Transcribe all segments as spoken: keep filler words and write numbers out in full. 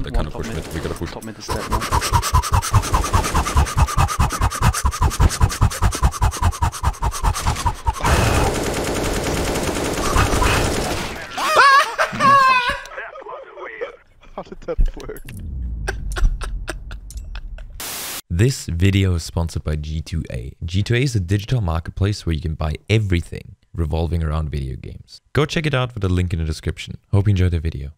uh, they kind of push mid. mid. We gotta push. Top mid is dead now. How did that work? This video is sponsored by G two A. G two A is a digital marketplace where you can buy everything revolving around video games. Go check it out with the link in the description. Hope you enjoyed the video.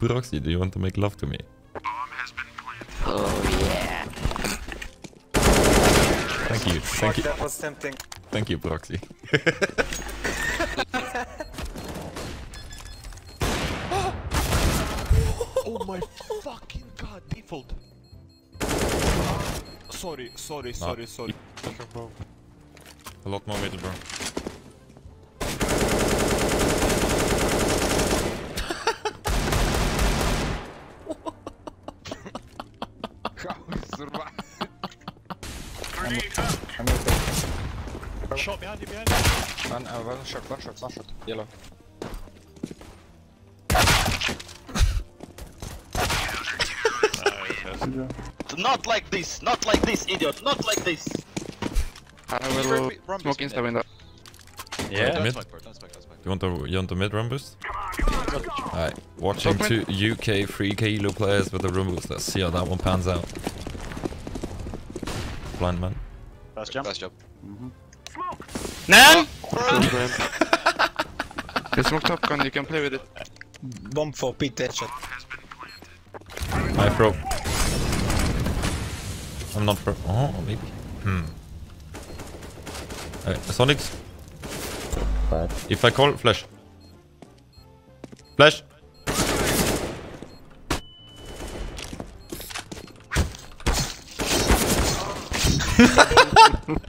Proxy, do you want to make love to me? Bomb has been planted. Oh yeah. Thank you. Thank you. That was tempting. Thank you, Proxy. Oh my fucking god, default. Sorry, sorry, nah. sorry, sorry. A lot more meters, bro. Shot behind you, behind you. One, uh, one shot, one shot, one shot. Yellow. Not like this, not like this, idiot, not like this. I will smoke insta window. Yeah, mid. Do you want to, you want the mid rumbus? Alright, watching two U K three K elo players with the rumbus. Let's see how that one pans out. Blind man. Last jump. Last jump. Mm-hmm. Smoke. No! They smoke top gun, you can play with it. Bomb for Pete, that shot. I throw. I'm not pro. Oh, maybe. Hmm. Alright, Sonics. Bad. If I call, flash. Flash!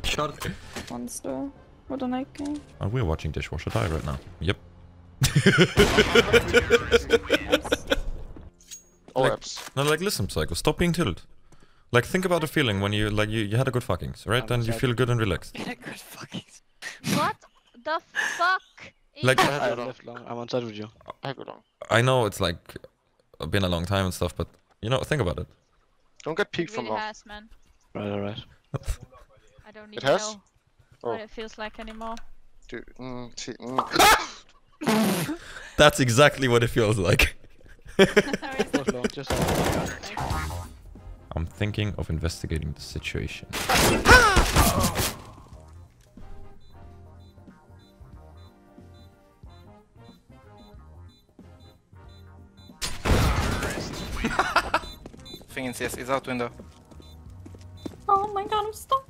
Short. Monster. What an icon. Oh, we're watching Dishwasher Die right now. Yep. Oh, like, no, like, listen, Psycho. Stop being tilted. Like, think about the feeling when you, like, you, you had a good fuckings, right? I'm and you feel good and relaxed. Had a good fuckings. What the fuck? Like, I don't know. I'm on side with you. I go long. I know it's like been a long time and stuff, but you know, think about it. Don't get peeked really from long. Has, man. Right, alright. I don't need to know oh. what it feels like anymore. Dude, mm, see, mm. That's exactly what it feels like. I'm thinking of investigating the situation. Oh. Thing in C S is out window. Oh my god, I'm stuck.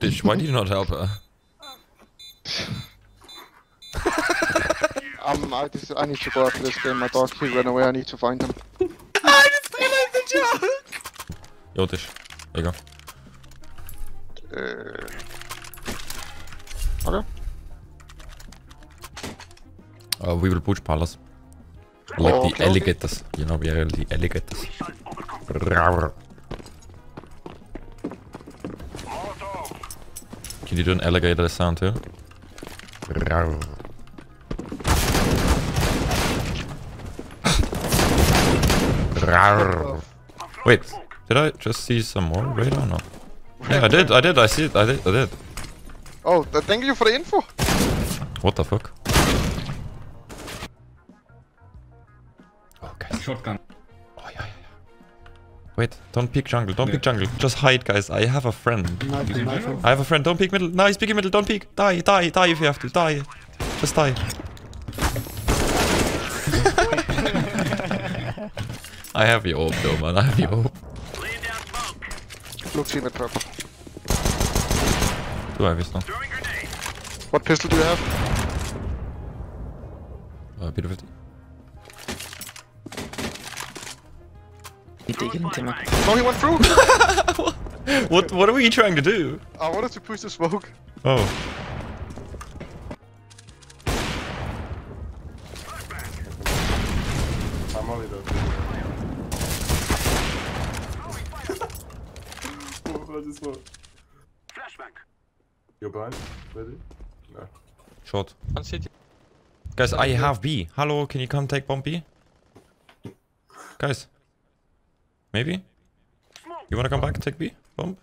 Dish, why do you not help her? Um, I, just, I need to go after this game. My dog, he ran away. I need to find him. I just realized the joke! Yo, Dish. There you go. Uh, okay. Uh, we will push Palace. Like oh, the okay, alligators. Okay. You know, we are the alligators. Can you do an alligator sound too? Wait, did I just see some more radar? No. Yeah, I did, I did, I see it, I did, I did. Oh, thank you for the info. What the fuck? Okay. Shotgun. Oh, yeah, yeah. Wait, don't peek jungle, don't yeah. peek jungle. Just hide, guys. I have a friend. I have a friend, don't peek middle. Nice, peeking middle, don't peek. Die, die, die if you have to. Die. Just die. I have your orb though, man, I have your orb. Look in the trap. Do I have this now? What pistol do you have? Uh, P fifty. He did him to me. Oh, he went through! What, what are you trying to do? I wanted to push the smoke. Oh. I'm only though. I just want. Flashback. You're blind? Ready? No. Short. One city. Guys, I have B. Hello, can you come take bomb B? Guys. Maybe? You wanna come back and take B? Bomb?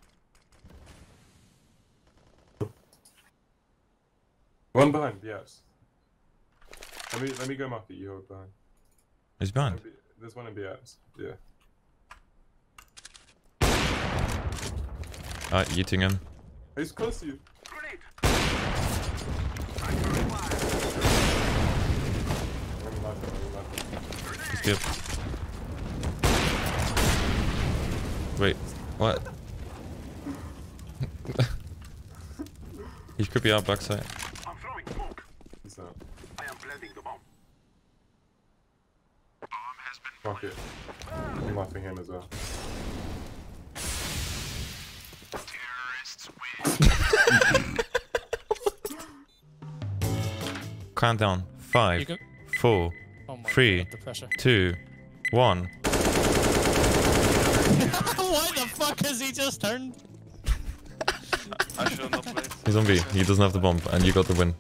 One behind, yes. Let me let me go mark it, you hold behind. He's behind. There's one in B S. Yeah. Ah, uh, eating him. He's close to you. Grenade. He's dead. Wait, what? He could be out backside. I'm throwing smoke. He's out. I am planting the bomb. Bomb has been Fuck it. I'm laughing him as well. Countdown five, four, oh three, God, two, one. Why the fuck has he just turned? I should not play. He's on B. He doesn't have the bomb, and you got the win.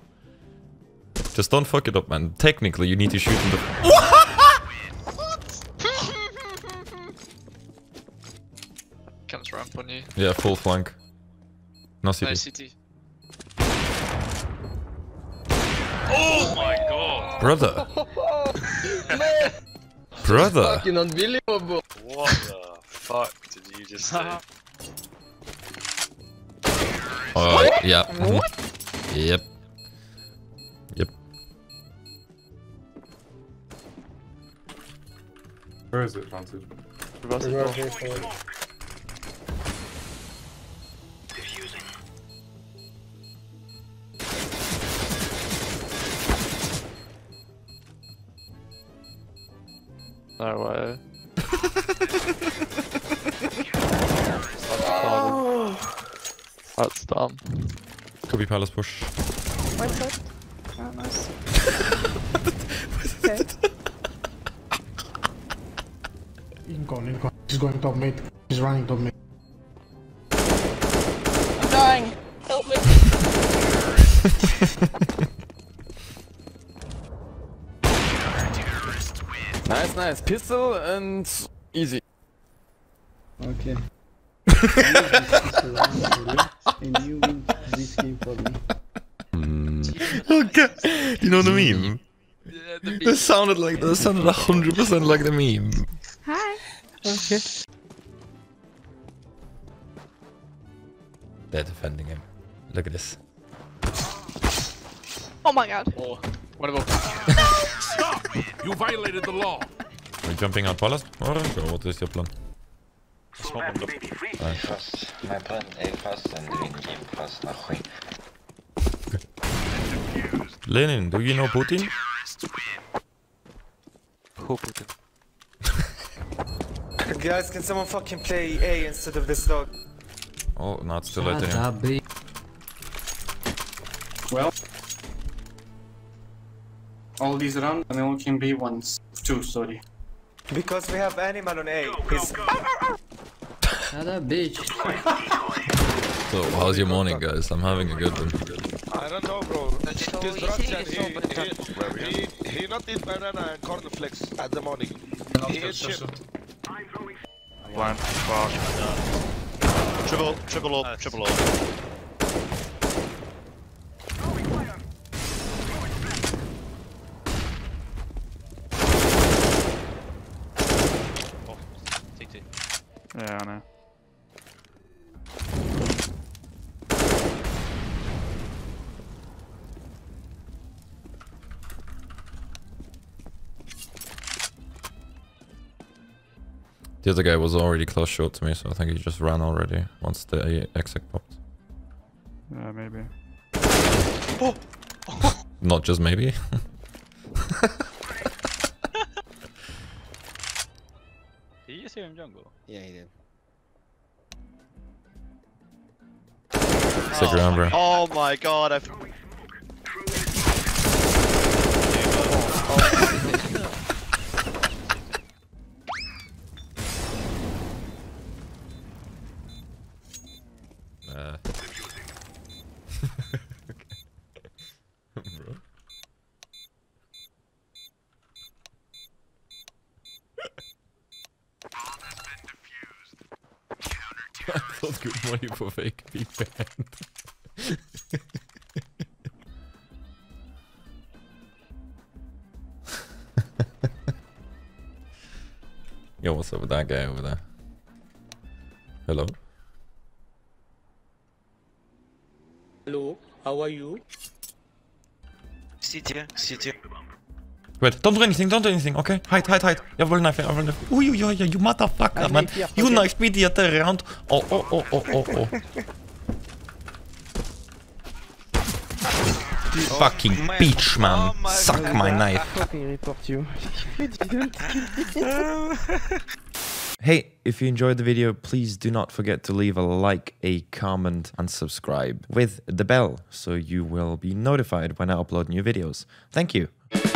Just don't fuck it up, man. Technically, you need to shoot him. The what? Comes ramp on you. Yeah, full flank. No C T. No C T. Oh my god! Brother! Man. Brother! That's fucking unbelievable! What the fuck did you just say? Oh, uh, yeah. What? Yep. Yep. Where is it, Fancy? No way. That's dumb. Could be Palace push. One foot. Oh, nice. Okay. Incon, Incon. He's going top mid. He's running top mid. I'm dying. Help me. Nice, nice. Pistol and easy. Okay. And you win this game for me. Mm. Okay. You know the meme? Yeah, the meme. That sounded like that sounded a hundred percent like the meme. Hi. Okay. They're defending him. Look at this. Oh my god. Oh, what about Stop! You violated the law. Are you jumping out palace? Or what is your plan? My plan A fast and doing game fast nothing. Lenin, do you know Putin? Who Putin? Guys, can someone fucking play A instead of this dog? Oh, no, it's too late anyway. Well, all these rounds and they all can be ones. Two, sorry. Because we have animal on A. Go, go, go. That bitch. So how's your morning, guys? I'm having a good one. I don't know, bro. This so Russian, he, he, he, he, he not eat banana and cornflakes at the morning. He eat shit. Blind, far. Triple, triple up, triple up. Oh, T T. Yeah, I know. The other guy was already close short to me, so I think he just ran already once the exec popped. Yeah, maybe. Oh. Oh. Not just maybe. Did you see him jungle? Yeah, he did. Sick round, bro. Oh my god, I've. Uh. Okay. Bro. I thought good money for fake big band. Yo, what's up with that guy over there? Hello? Hello, how are you? Sit here, sit here. Wait, don't do anything, don't do anything, okay? Hide, hide, hide. I will knife, I will knife. Oh, yeah, yeah, you motherfucker, man. You knifed me the other round. Oh, oh, oh, oh, oh, oh. Fucking bitch, man. Suck my knife. Hey, if you enjoyed the video, please do not forget to leave a like, a comment, and subscribe with the bell so you will be notified when I upload new videos. Thank you.